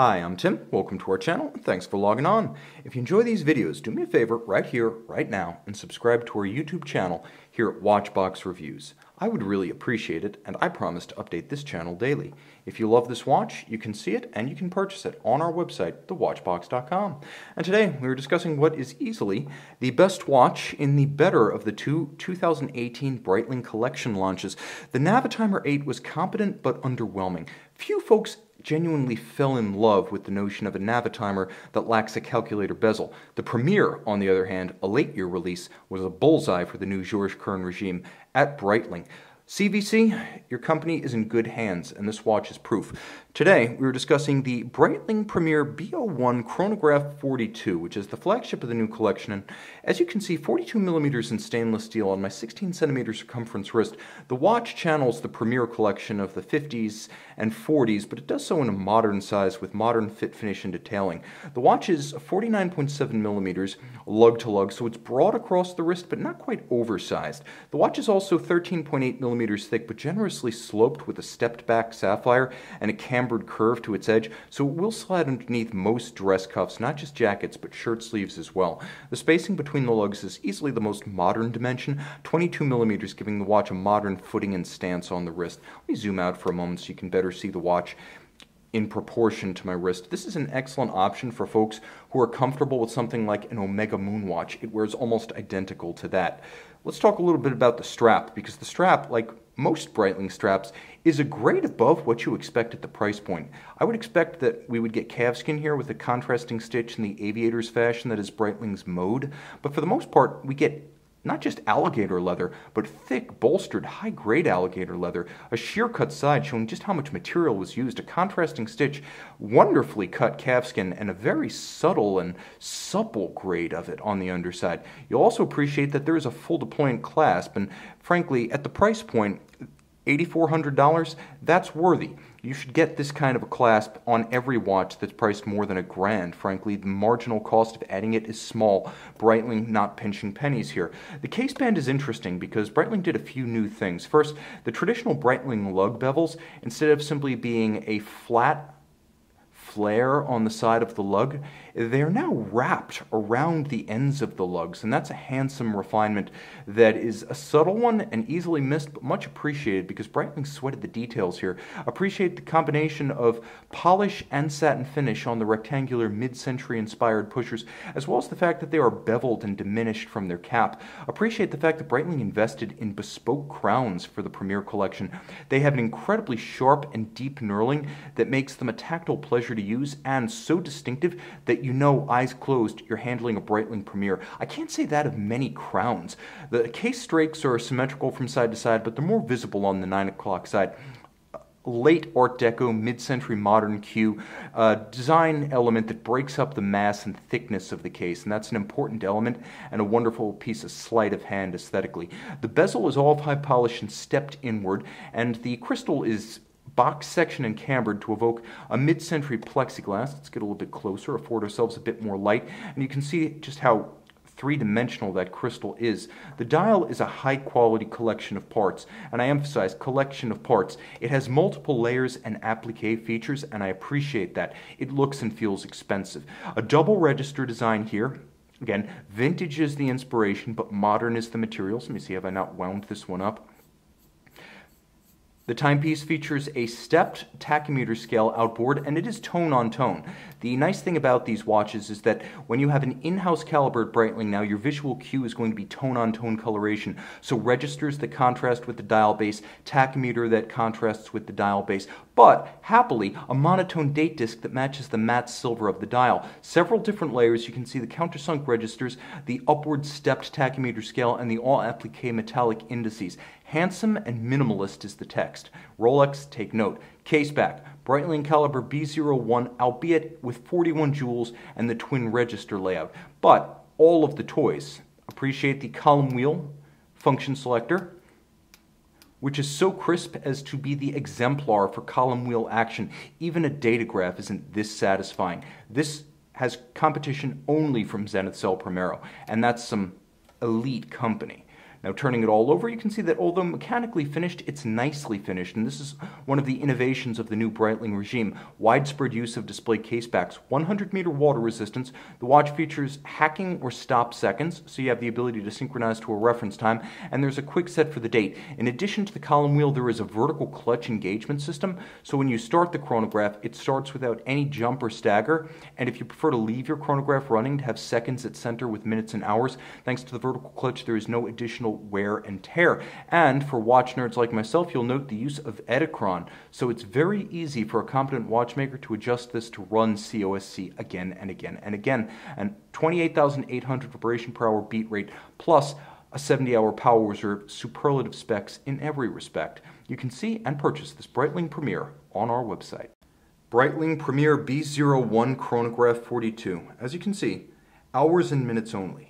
Hi, I'm Tim, welcome to our channel, and thanks for logging on. If you enjoy these videos, do me a favor right here, right now, and subscribe to our YouTube channel here at Watchbox Reviews. I would really appreciate it, and I promise to update this channel daily. If you love this watch, you can see it and you can purchase it on our website, thewatchbox.com. And today, we were discussing what is easily the best watch in the better of the two 2018 Breitling collection launches. The Navitimer 8 was competent but underwhelming. Few folks genuinely fell in love with the notion of a Navitimer that lacks a calculator bezel. The Premier, on the other hand, a late-year release, was a bullseye for the new Georges Kern regime at Breitling. CVC, your company is in good hands, and this watch is proof. Today, we were discussing the Breitling Premier B01 Chronograph 42, which is the flagship of the new collection. And as you can see, 42mm in stainless steel on my 16cm circumference wrist. The watch channels the Premier collection of the 50s and 40s, but it does so in a modern size with modern fit, finish, and detailing. The watch is 49.7mm lug-to-lug, so it's broad across the wrist, but not quite oversized. The watch is also 13.8mm thick, but generously sloped with a stepped-back sapphire and a cambered curve to its edge, so it will slide underneath most dress cuffs, not just jackets, but shirt sleeves as well. The spacing between the lugs is easily the most modern dimension, 22mm, giving the watch a modern footing and stance on the wrist. Let me zoom out for a moment so you can better see the watch in proportion to my wrist. This is an excellent option for folks who are comfortable with something like an Omega Moonwatch. It wears almost identical to that. Let's talk a little bit about the strap, because the strap, like most Breitling straps, is a grade above what you expect at the price point. I would expect that we would get calfskin here with a contrasting stitch in the aviator's fashion that is Breitling's mode, but for the most part, we get not just alligator leather, but thick, bolstered, high-grade alligator leather, a sheer-cut side showing just how much material was used, a contrasting stitch, wonderfully cut calfskin, and a very subtle and supple grade of it on the underside. You'll also appreciate that there is a full deployant clasp, and frankly, at the price point, $8,400, that's worthy. You should get this kind of a clasp on every watch that's priced more than $1,000. Frankly, the marginal cost of adding it is small. Breitling not pinching pennies here. The case band is interesting because Breitling did a few new things. First, the traditional Breitling lug bevels, instead of simply being a flat flare on the side of the lug, they're now wrapped around the ends of the lugs, and that's a handsome refinement that is a subtle one and easily missed, but much appreciated because Breitling sweated the details here. Appreciate the combination of polish and satin finish on the rectangular mid-century inspired pushers, as well as the fact that they are beveled and diminished from their cap. Appreciate the fact that Breitling invested in bespoke crowns for the Premier collection. They have an incredibly sharp and deep knurling that makes them a tactile pleasure to use and so distinctive that you know, eyes closed, you're handling a Breitling Premier. I can't say that of many crowns. The case strakes are symmetrical from side to side, but they're more visible on the 9 o'clock side. Late Art Deco, mid-century modern Q, design element that breaks up the mass and thickness of the case, and that's an important element and a wonderful piece of sleight of hand aesthetically. The bezel is all high polish and stepped inward, and the crystal is box section and cambered to evoke a mid-century plexiglass. Let's get a little bit closer, afford ourselves a bit more light, and you can see just how three-dimensional that crystal is. The dial is a high-quality collection of parts, and I emphasize collection of parts. It has multiple layers and applique features, and I appreciate that. It looks and feels expensive. A double register design here. Again, vintage is the inspiration, but modern is the materials. Let me see, have I not wound this one up? The timepiece features a stepped tachymeter scale outboard, and it is tone on tone. The nice thing about these watches is that when you have an in-house caliber at Breitling now, your visual cue is going to be tone on tone coloration. So registers that contrast with the dial base, tachymeter that contrasts with the dial base, but happily a monotone date disc that matches the matte silver of the dial. Several different layers. You can see the countersunk registers, the upward stepped tachymeter scale, and the all applique metallic indices. Handsome and minimalist is the text. Rolex, take note. Case back, Breitling caliber B01, albeit with 41 jewels and the twin register layout. But all of the toys. Appreciate the column wheel function selector, which is so crisp as to be the exemplar for column wheel action. Even a datagraph isn't this satisfying. This has competition only from Zenith Cell Primero, and that's some elite company. Now turning it all over, you can see that although mechanically finished, it's nicely finished, and this is one of the innovations of the new Breitling regime. Widespread use of display casebacks, 100-meter water resistance, the watch features hacking or stop seconds, so you have the ability to synchronize to a reference time, and there's a quick set for the date. In addition to the column wheel, there is a vertical clutch engagement system, so when you start the chronograph, it starts without any jump or stagger, and if you prefer to leave your chronograph running to have seconds at center with minutes and hours, thanks to the vertical clutch, there is no additional wear and tear. And for watch nerds like myself, you'll note the use of Etikron, so it's very easy for a competent watchmaker to adjust this to run COSC again and again and again, and 28,800 vibration per hour beat rate, plus a 70-hour power reserve, superlative specs in every respect. You can see and purchase this Breitling Premier on our website. Breitling Premier B01 Chronograph 42. As you can see, hours and minutes only.